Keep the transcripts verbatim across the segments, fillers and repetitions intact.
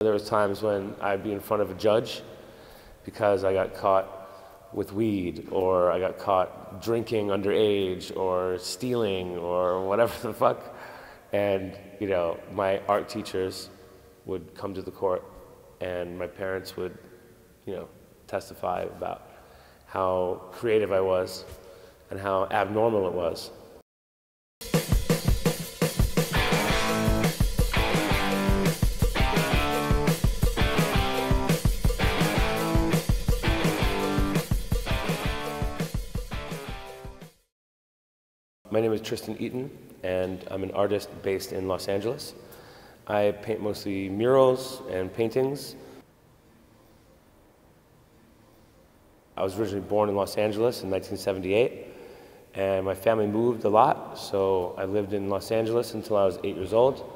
There was times when I'd be in front of a judge because I got caught with weed, or I got caught drinking underage, or stealing, or whatever the fuck. And, you know, my art teachers would come to the court and my parents would, you know, testify about how creative I was and how abnormal it was. My name is Tristan Eaton, and I'm an artist based in Los Angeles. I paint mostly murals and paintings. I was originally born in Los Angeles in nineteen seventy-eight, and my family moved a lot, so I lived in Los Angeles until I was eight years old,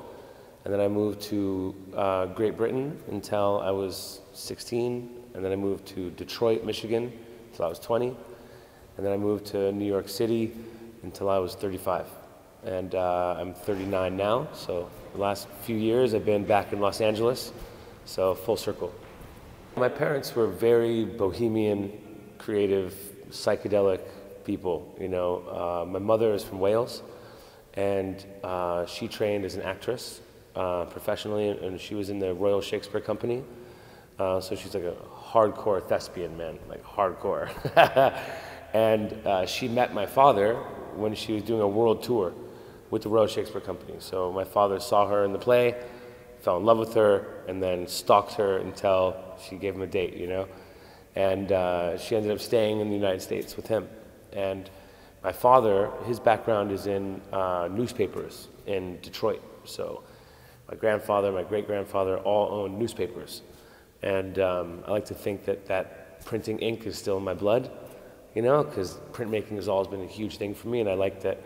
and then I moved to uh, Great Britain until I was sixteen, and then I moved to Detroit, Michigan, until I was twenty, and then I moved to New York City until I was thirty-five. And uh, I'm thirty-nine now, so the last few years I've been back in Los Angeles, so full circle. My parents were very bohemian, creative, psychedelic people, you know. Uh, my mother is from Wales, and uh, she trained as an actress uh, professionally, and she was in the Royal Shakespeare Company. Uh, so she's like a hardcore thespian, man, like hardcore. And uh, she met my father when she was doing a world tour with the Royal Shakespeare Company. So my father saw her in the play, fell in love with her, and then stalked her until she gave him a date, you know? And uh, she ended up staying in the United States with him. And my father, his background is in uh, newspapers in Detroit. So my grandfather, my great-grandfather all owned newspapers. And um, I like to think that that printing ink is still in my blood. You know, because printmaking has always been a huge thing for me, and I like that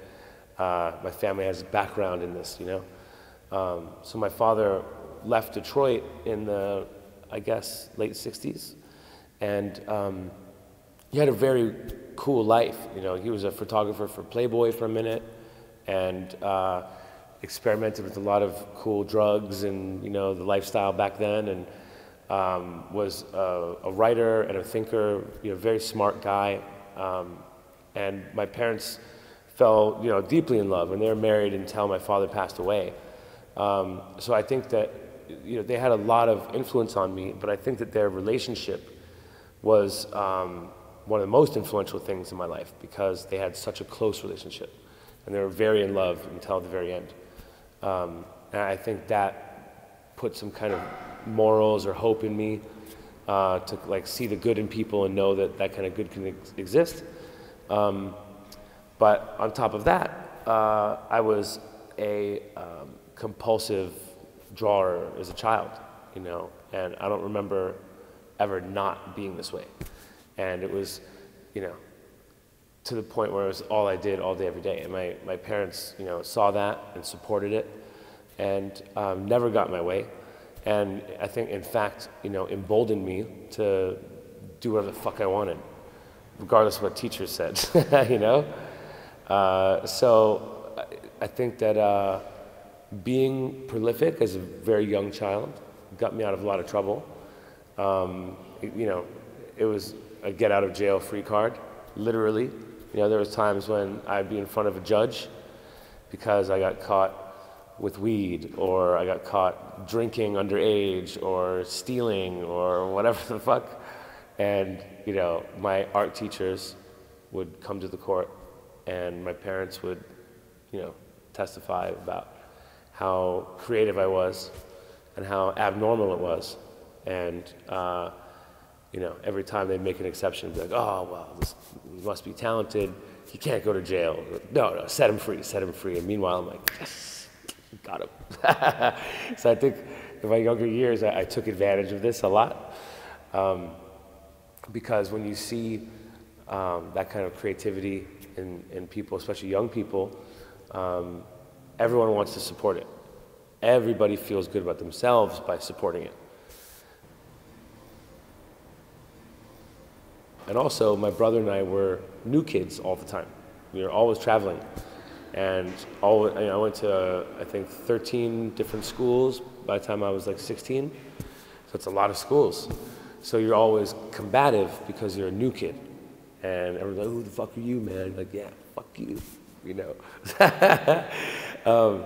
uh, my family has a background in this, you know. Um, so my father left Detroit in the, I guess, late sixties, and um, he had a very cool life, you know. He was a photographer for Playboy for a minute, and uh, experimented with a lot of cool drugs and, you know, the lifestyle back then, and um, was a, a writer and a thinker, you know, very smart guy. Um, and my parents fell, you know, deeply in love, and they were married until my father passed away. Um, so I think that, you know, they had a lot of influence on me, but I think that their relationship was um, one of the most influential things in my life, because they had such a close relationship, and they were very in love until the very end. Um, and I think that put some kind of morals or hope in me, Uh, to like see the good in people and know that that kind of good can ex exist. Um, but on top of that, uh, I was a um, compulsive drawer as a child, you know, and I don't remember ever not being this way. And it was, you know, to the point where it was all I did all day, every day. And my, my parents, you know, saw that and supported it, and um, never got my way. And I think, in fact, you know, emboldened me to do whatever the fuck I wanted, regardless of what teachers said, you know? Uh, so I think that uh, being prolific as a very young child got me out of a lot of trouble. Um, it, you know, it was a get out of jail free card, literally. You know, there was times when I'd be in front of a judge because I got caught with weed, or I got caught drinking underage, or stealing, or whatever the fuck. And, you know, my art teachers would come to the court, and my parents would, you know, testify about how creative I was and how abnormal it was. And, uh, you know, every time they'd make an exception, be like, oh, well, this must be talented. He can't go to jail. No, no, set him free, set him free. And meanwhile, I'm like, yes. Got him. So I think in my younger years, I, I took advantage of this a lot, um, because when you see um, that kind of creativity in, in people, especially young people, um, everyone wants to support it. Everybody feels good about themselves by supporting it. And also, my brother and I were new kids all the time. We were always traveling. And all, I went to, I think, thirteen different schools by the time I was like sixteen. So it's a lot of schools. So you're always combative because you're a new kid. And everyone's like, who the fuck are you, man? Like, yeah, fuck you, you know. um,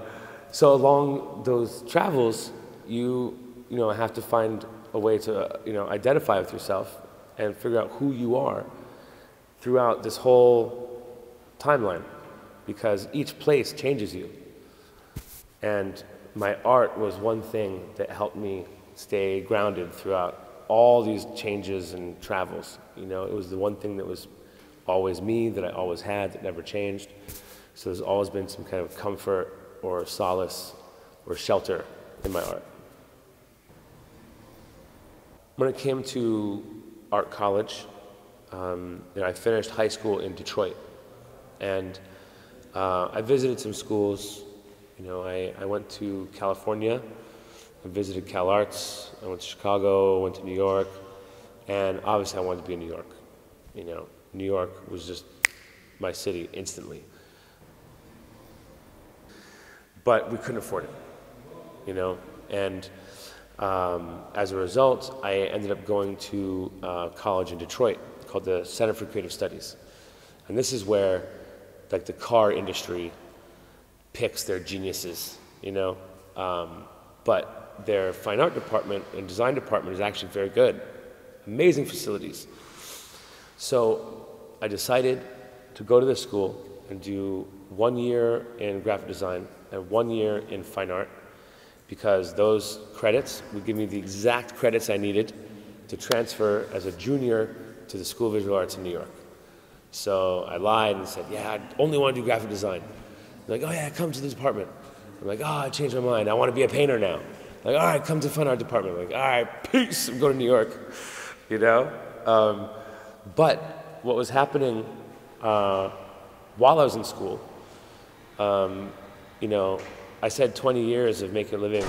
so along those travels, you, you know, have to find a way to, you know, identify with yourself and figure out who you are throughout this whole timeline, because each place changes you. And my art was one thing that helped me stay grounded throughout all these changes and travels. You know, it was the one thing that was always me, that I always had, that never changed. So there's always been some kind of comfort or solace or shelter in my art. When it came to art college, um, you know, I finished high school in Detroit, and uh, I visited some schools. You know, I, I went to California, I visited CalArts, I went to Chicago, I went to New York, and obviously I wanted to be in New York. You know, New York was just my city instantly. But we couldn't afford it, you know, and um, as a result, I ended up going to uh, college in Detroit called the Center for Creative Studies. And this is where, like, the car industry picks their geniuses, you know, um, but their fine art department and design department is actually very good, amazing facilities. So I decided to go to this school and do one year in graphic design and one year in fine art, because those credits would give me the exact credits I needed to transfer as a junior to the School of Visual Arts in New York. So I lied and said, yeah, I only want to do graphic design. Like, oh yeah, come to the department. I'm like, oh, I changed my mind. I want to be a painter now. Like, all right, come to the fine art department. I'm like, all right, peace, I'm going to New York, you know? Um, but what was happening uh, while I was in school, um, you know, I said twenty years of making a living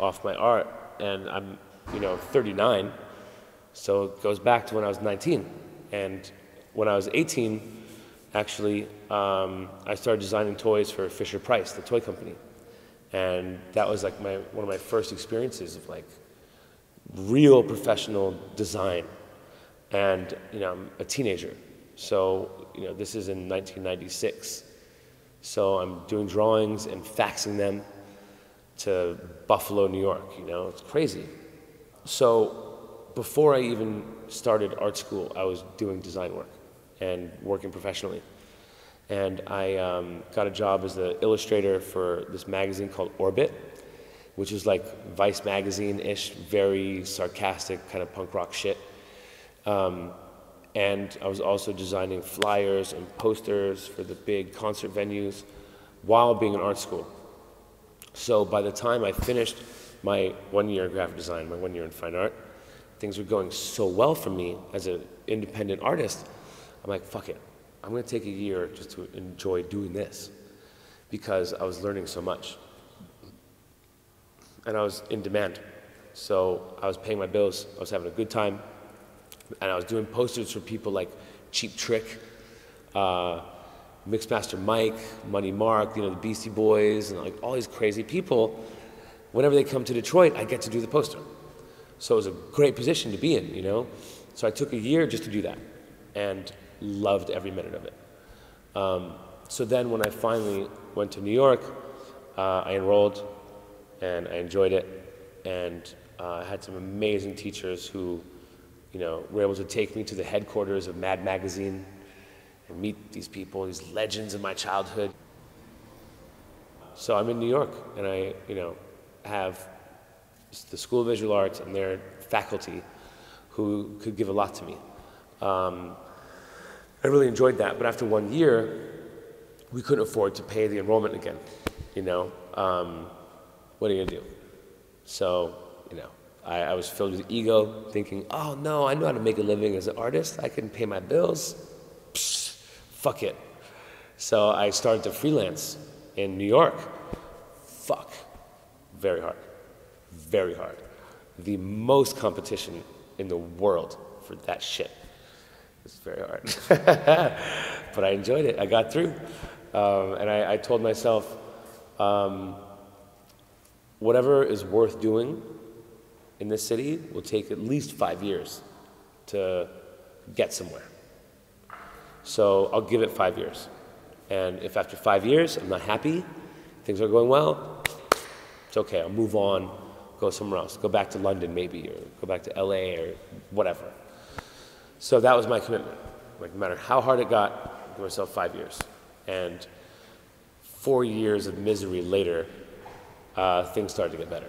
off my art, and I'm, you know, thirty-nine, so it goes back to when I was nineteen. And when I was eighteen, actually, um, I started designing toys for Fisher Price, the toy company, and that was like my one of my first experiences of like real professional design. And you know, I'm a teenager, so you know, this is in nineteen ninety-six. So I'm doing drawings and faxing them to Buffalo, New York. You know, it's crazy. So before I even started art school, I was doing design work and working professionally. And I um, got a job as the illustrator for this magazine called Orbit, which is like Vice Magazine-ish, very sarcastic, kind of punk rock shit. Um, and I was also designing flyers and posters for the big concert venues while being in art school. So by the time I finished my one year in graphic design, my one year in fine art, things were going so well for me as an independent artist, I'm like, fuck it, I'm gonna take a year just to enjoy doing this, because I was learning so much. And I was in demand. So I was paying my bills, I was having a good time, and I was doing posters for people like Cheap Trick, uh, Mixmaster Mike, Money Mark, you know, the Beastie Boys, and like all these crazy people. Whenever they come to Detroit, I get to do the poster. So it was a great position to be in, you know? So I took a year just to do that, and loved every minute of it. Um, so then when I finally went to New York, uh, I enrolled and I enjoyed it, and uh, I had some amazing teachers who, you know, were able to take me to the headquarters of Mad Magazine and meet these people, these legends of my childhood. So I'm in New York, and I, you know, have the School of Visual Arts and their faculty who could give a lot to me. Um, I really enjoyed that, but after one year, we couldn't afford to pay the enrollment again, you know? Um, what are you gonna do? So, you know, I, I was filled with ego, thinking, oh no, I know how to make a living as an artist, I can pay my bills, psh, fuck it. So I started to freelance in New York. Fuck, very hard, very hard. The most competition in the world for that shit. It's very hard, but I enjoyed it. I got through, um, and I, I told myself, um, whatever is worth doing in this city will take at least five years to get somewhere. So I'll give it five years. And if after five years I'm not happy, things are going well, it's okay, I'll move on, go somewhere else, go back to London maybe, or go back to L A or whatever. So that was my commitment. Like, no matter how hard it got, I'll give myself five years. And four years of misery later, uh, things started to get better.